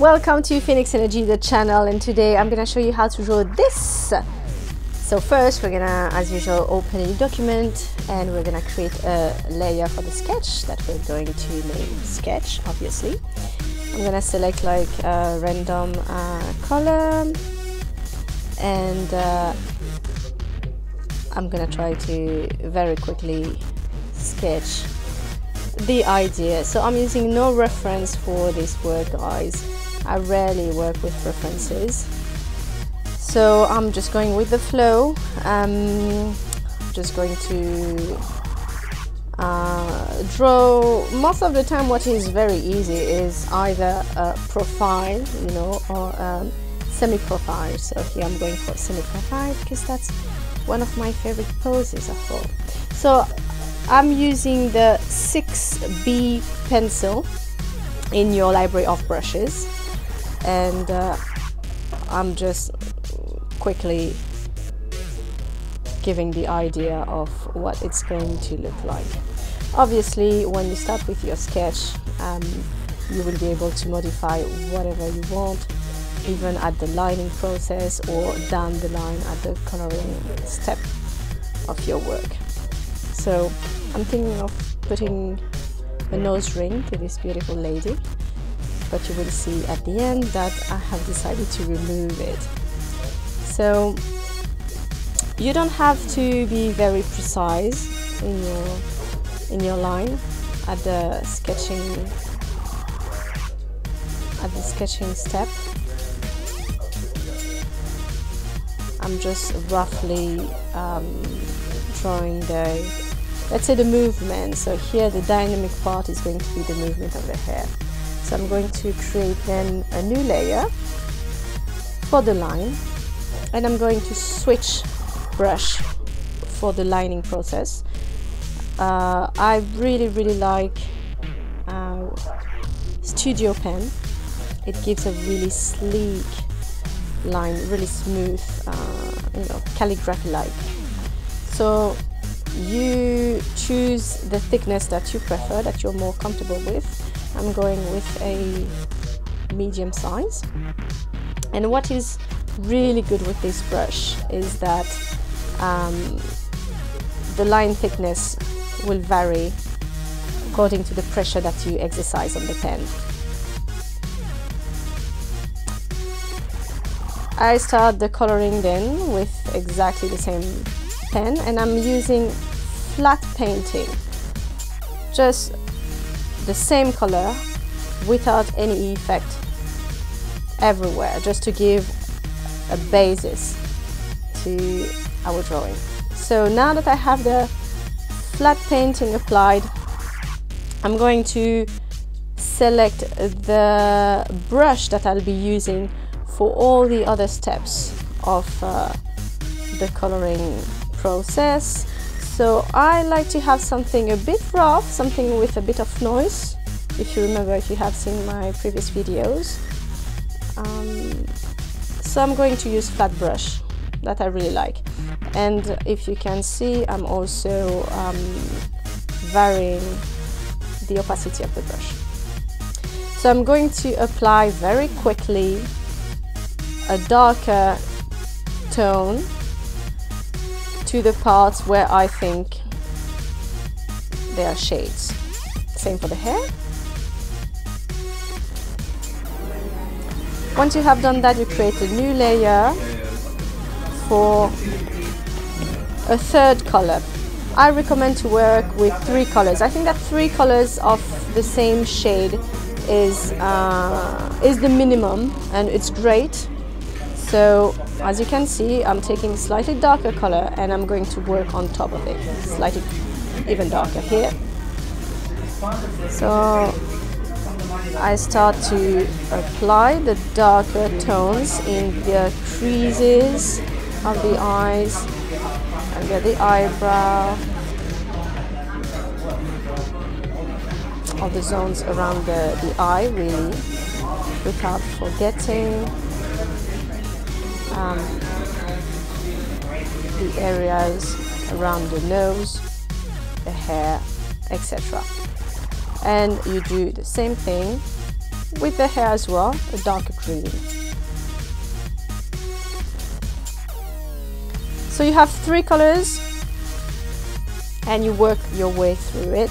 Welcome to Phoenix Energy, the channel, and today I'm going to show you how to draw this. So first we're going to, as usual, open a new document and we're going to create a layer for the sketch that we're going to name sketch, obviously. I'm going to select like a random column and I'm going to try to very quickly sketch the idea. So I'm using no reference for this work, guys. I rarely work with references, so I'm just going with the flow. Just going to draw. Most of the time what is very easy is either a profile, you know, or semi-profile. So here I'm going for semi-profile because that's one of my favorite poses of all. So I'm using the 6B pencil in your library of brushes, and I'm just quickly giving the idea of what it's going to look like. Obviously, when you start with your sketch, you will be able to modify whatever you want, even at the lining process or down the line at the coloring step of your work. So I'm thinking of putting a nose ring to this beautiful lady, but you will see at the end that I have decided to remove it. So you don't have to be very precise in your line at the sketching step. I'm just roughly drawing the, let's say, the movement. So here the dynamic part is going to be the movement of the hair. So I'm going to create then a new layer for the line, and I'm going to switch brush for the lining process. I really like Studio Pen. It gives a really sleek line, really smooth, you know, calligraphy-like. So you choose the thickness that you prefer, that you're more comfortable with. I'm going with a medium size. And what is really good with this brush is that the line thickness will vary according to the pressure that you exercise on the pen. I start the coloring then with exactly the same pen, and I'm using flat painting, just the same color without any effect everywhere, just to give a basis to our drawing. So now that I have the flat painting applied, I'm going to select the brush that I'll be using for all the other steps of the coloring process. So I like to have something a bit rough, something with a bit of noise. If you remember, if you have seen my previous videos. So I'm going to use flat brush that I really like. And if you can see, I'm also varying the opacity of the brush. So I'm going to apply very quickly a darker tone to the parts where I think there are shades. Same for the hair. Once you have done that, you create a new layer for a third color. I recommend to work with 3 colors. I think that 3 colors of the same shade is the minimum, and it's great. So as you can see, I'm taking slightly darker color and I'm going to work on top of it, slightly even darker here. So I start to apply the darker tones in the creases of the eyes, under the eyebrow, all the zones around the eye, really, without forgetting the areas around the nose, the hair, etc. And you do the same thing with the hair as well, a darker green. So you have three colors and you work your way through it.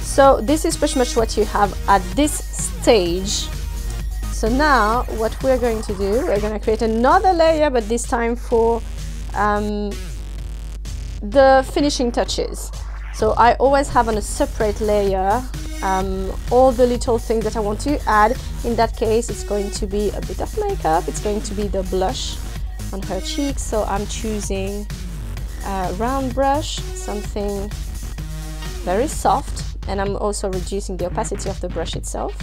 So this is pretty much what you have at this stage. So now what we're going to do, we're going to create another layer, but this time for the finishing touches. So I always have on a separate layer all the little things that I want to add. In that case, it's going to be a bit of makeup, it's going to be the blush on her cheeks. So I'm choosing a round brush, something very soft, and I'm also reducing the opacity of the brush itself,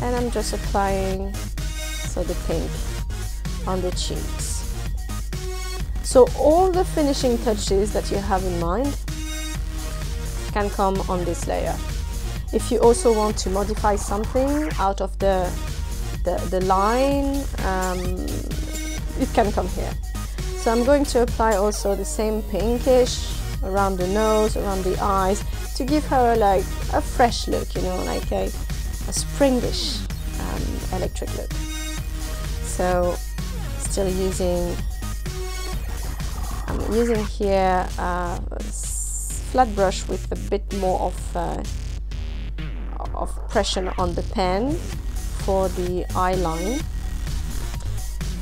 and I'm just applying so the pink on the cheeks. So all the finishing touches that you have in mind can come on this layer. If you also want to modify something out of the line, it can come here. So I'm going to apply also the same pinkish around the nose, around the eyes, to give her like a fresh look, you know, like a springish electric look. So still using, I'm using here a flat brush with a bit more of pressure on the pen for the eye line.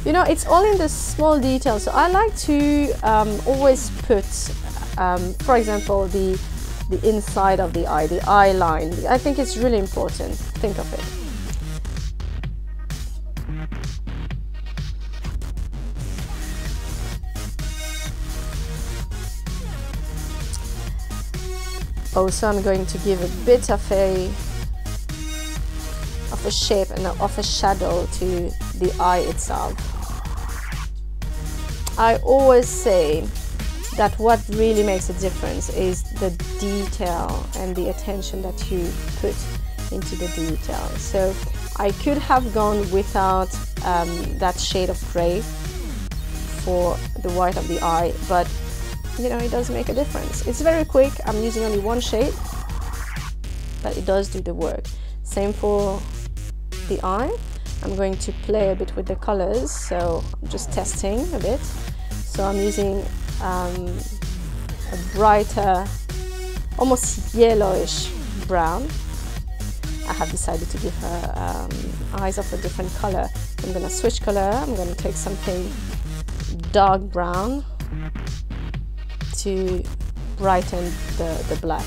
You know, it's all in the small details. So I like to always put, for example, the inside of the eye line. I think it's really important. Think of it. Also, I'm going to give a bit of a shape and of a shadow to the eye itself. I always say that what really makes a difference is the detail and the attention that you put into the detail. So I could have gone without that shade of grey for the white of the eye, but you know, it does make a difference. It's very quick, I'm using only one shade, but it does do the work. Same for the eye. I'm going to play a bit with the colors, so I'm just testing a bit. So I'm using a brighter, almost yellowish brown. I have decided to give her eyes of a different color. I'm gonna switch color. I'm gonna take something dark brown to brighten the black.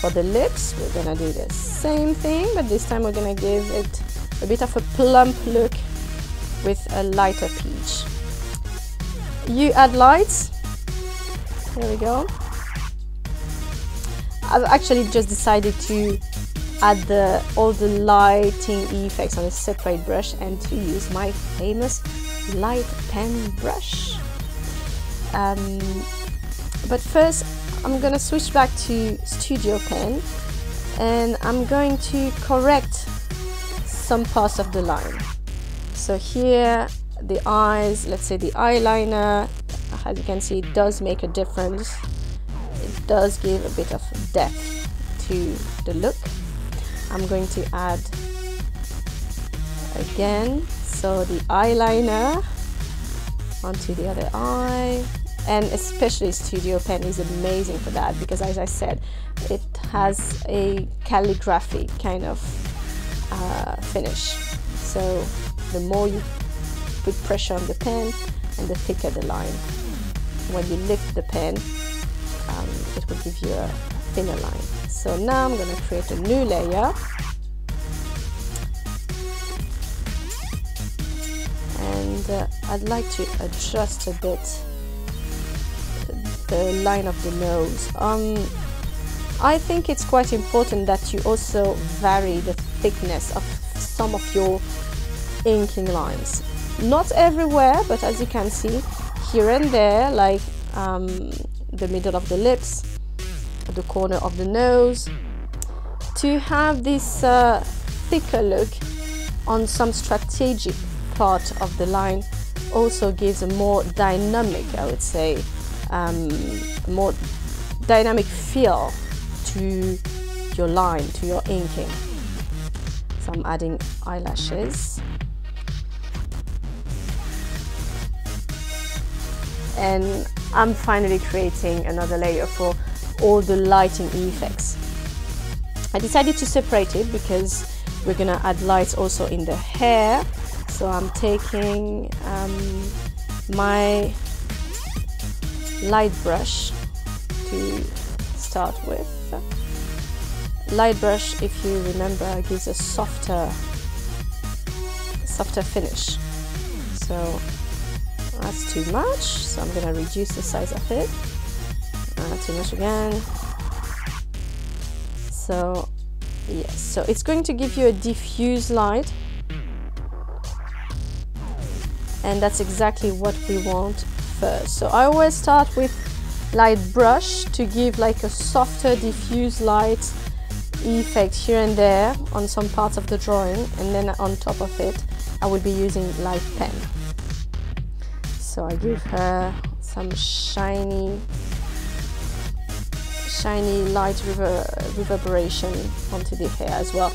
For the lips, we're gonna do the same thing, but this time we're gonna give it a bit of a plump look with a lighter peach. You add lights. Here we go. I've actually just decided to add all the lighting effects on a separate brush and to use my famous light pen brush. But first, I'm gonna switch back to Studio Pen and I'm going to correct some parts of the line. So here, the eyes, let's say the eyeliner, as you can see, it does make a difference. It does give a bit of depth to the look. I'm going to add again, so the eyeliner onto the other eye, and especially Studio Pen is amazing for that because, as I said, it has a calligraphy kind of finish. So the more you put pressure on the pen and the thicker the line. When you lift the pen, it will give you a thinner line. So now I'm going to create a new layer. And I'd like to adjust a bit the line of the nose. I think it's quite important that you also vary the thickness of some of your inking lines. Not everywhere, but as you can see, here and there, like the middle of the lips, the corner of the nose, to have this thicker look on some strategic part of the line also gives a more dynamic, I would say, more dynamic feel to your line, to your inking. So I'm adding eyelashes. And I'm finally creating another layer for all the lighting effects. I decided to separate it because we're gonna add lights also in the hair. So I'm taking my light brush to start with. Light brush, if you remember, gives a softer finish. So that's too much, so I'm gonna reduce the size of it. Too much again. So yes, so it's going to give you a diffuse light, and that's exactly what we want first. So I always start with light brush to give like a softer diffuse light effect here and there on some parts of the drawing, and then on top of it I will be using light pen. So I give her some shiny light reverberation onto the hair as well.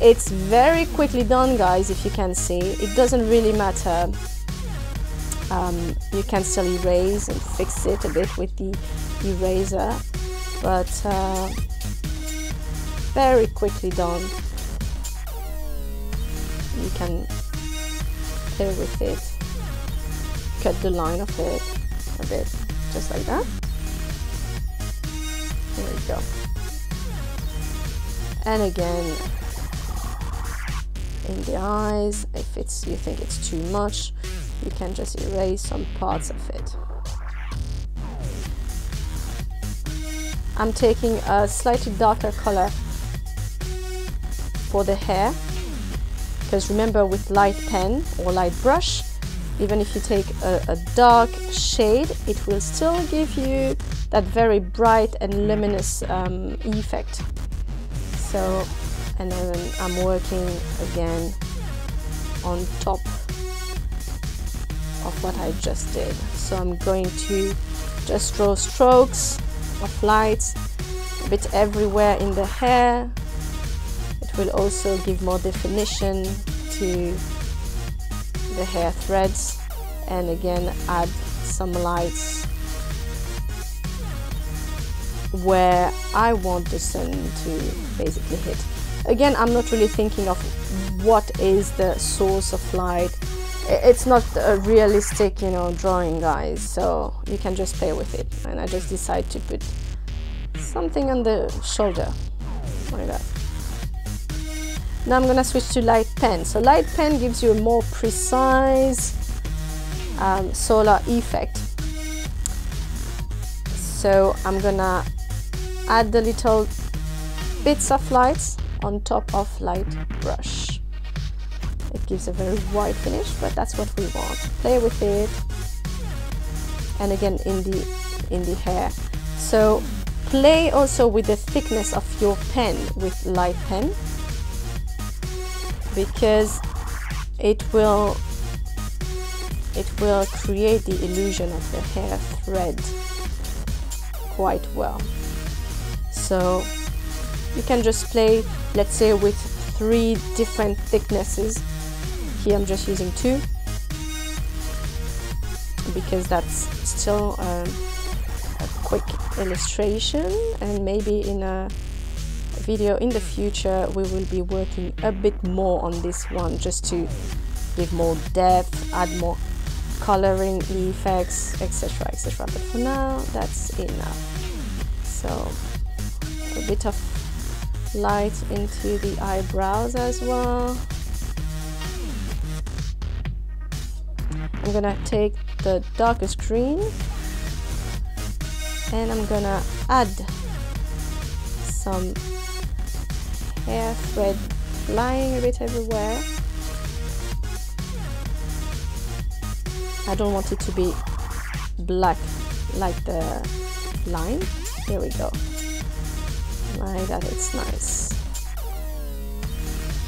It's very quickly done, guys, if you can see. It doesn't really matter. You can still erase and fix it a bit with the eraser, but very quickly done. You can play with it, cut the line of it a bit, just like that. There we go. And again, in the eyes, if it's, you think it's too much, you can just erase some parts of it. I'm taking a slightly darker color for the hair, because remember, with light pen or light brush, even if you take a dark shade, it will still give you that very bright and luminous effect. So, and then I'm working again on top of what I just did. So I'm going to just draw strokes of lights a bit everywhere in the hair. It will also give more definition to the hair threads, and again add some lights where I want the sun to basically hit. Again, I'm not really thinking of what is the source of light. It's not a realistic, you know, drawing, guys, so you can just play with it. And I just decide to put something on the shoulder like that. Now I'm gonna switch to light pen. So light pen gives you a more precise solar effect. So I'm gonna add the little bits of lights on top of light brush. It gives a very wide finish, but that's what we want. Play with it, and again in the hair. So play also with the thickness of your pen with light pen, because it will create the illusion of the hair thread quite well. So you can just play, let's say, with 3 different thicknesses. Here I'm just using 2 because that's still a quick illustration, and maybe in a video in the future we will be working a bit more on this one, just to give more depth, add more coloring effects, etc, etc. But for now, that's enough. So a bit of light into the eyebrows as well. I'm gonna take the darkest green and I'm gonna add some hair thread flying a bit everywhere. I don't want it to be black like the line. Here we go. Like that, it's nice.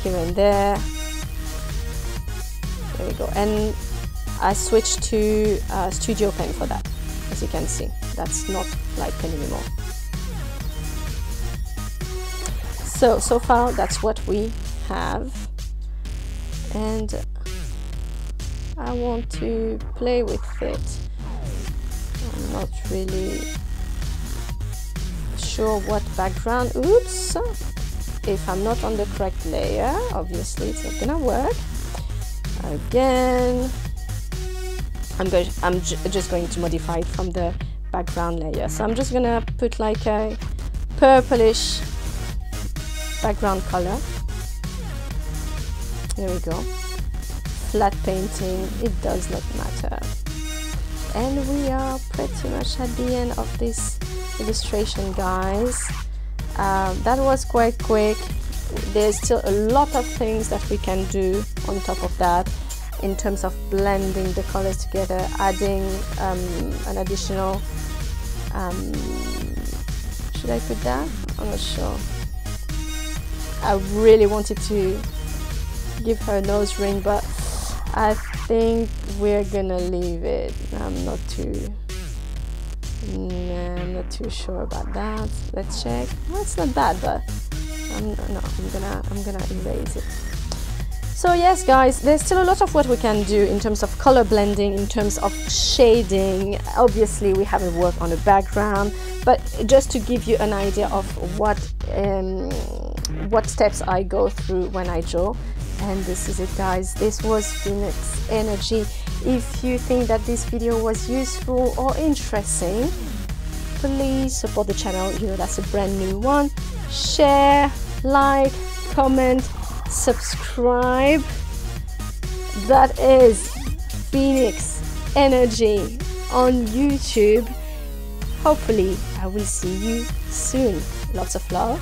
Here and there. There we go. And I switched to Studio Pen for that. As you can see, that's not light pen anymore. So far that's what we have, and I want to play with it. I'm not really sure what background, oops, if I'm not on the correct layer, obviously it's not gonna work. Again, I'm just going to modify it from the background layer. So I'm just gonna put like a purplish background color. There we go. Flat painting, it does not matter. And we are pretty much at the end of this illustration, guys. That was quite quick. There's still a lot of things that we can do on top of that in terms of blending the colors together, adding an additional should I put that? I'm not sure. I really wanted to give her a nose ring, but I think we're gonna leave it. I'm not too sure about that. Let's check. Well, it's not bad, but I'm gonna erase it. So yes, guys, there's still a lot of what we can do in terms of color blending, in terms of shading. Obviously, we haven't worked on the background, but just to give you an idea of what steps I go through when I draw. And this is it, guys. This was Phoenix Energy. If you think that this video was useful or interesting, please support the channel. You know, that's a brand new one. Share, like, comment, subscribe. That is Phoenix Energy on YouTube. Hopefully, I will see you soon. Lots of love.